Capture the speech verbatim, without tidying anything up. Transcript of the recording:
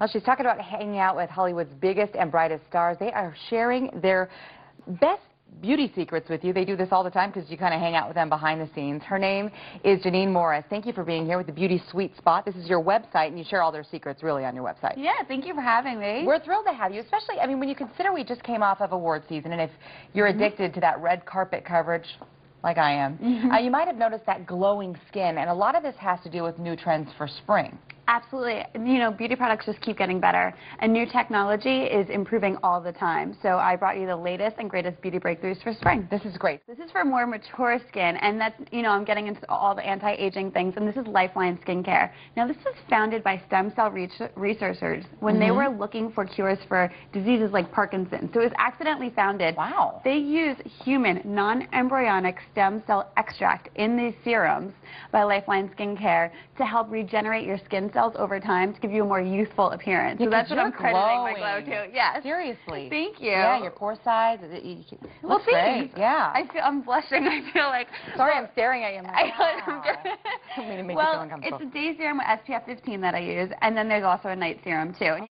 Well, she's talking about hanging out with Hollywood's biggest and brightest stars. They are sharing their best beauty secrets with you. They do this all the time because you kind of hang out with them behind the scenes. Her name is Jeannine Morris. Thank you for being here with the Beauty Sweet Spot. This is your website, and you share all their secrets really on your website. Yeah, thank you for having me. We're thrilled to have you, especially, I mean, when you consider we just came off of award season, and if you're addicted to that red carpet coverage, like I am, mm-hmm. uh, you might have noticed that glowing skin, and a lot of this has to do with new trends for spring. Absolutely. You know, beauty products just keep getting better, and new technology is improving all the time. So I brought you the latest and greatest beauty breakthroughs for spring. This is great. This is for more mature skin, and that's, you know, I'm getting into all the anti-aging things, and this is Lifeline Skin Care. Now, this was founded by stem cell researchers when mm-hmm. they were looking for cures for diseases like Parkinson's. So it was accidentally founded. Wow. They use human, non-embryonic stem cell extract in these serums by Lifeline Skin Care to help regenerate your skin cells over time to give you a more youthful appearance. Yeah, so that's what I'm crediting glowing. my glow to. Yes. Seriously. Thank you. Yeah, your pore size. It, it, it looks well, great. Yeah. I feel, I'm blushing. I feel like... Sorry, well, I'm staring at you. Like, wow. I don't mean to make well, you feel uncomfortable. It's a day serum with S P F fifteen that I use, and then there's also a night serum, too.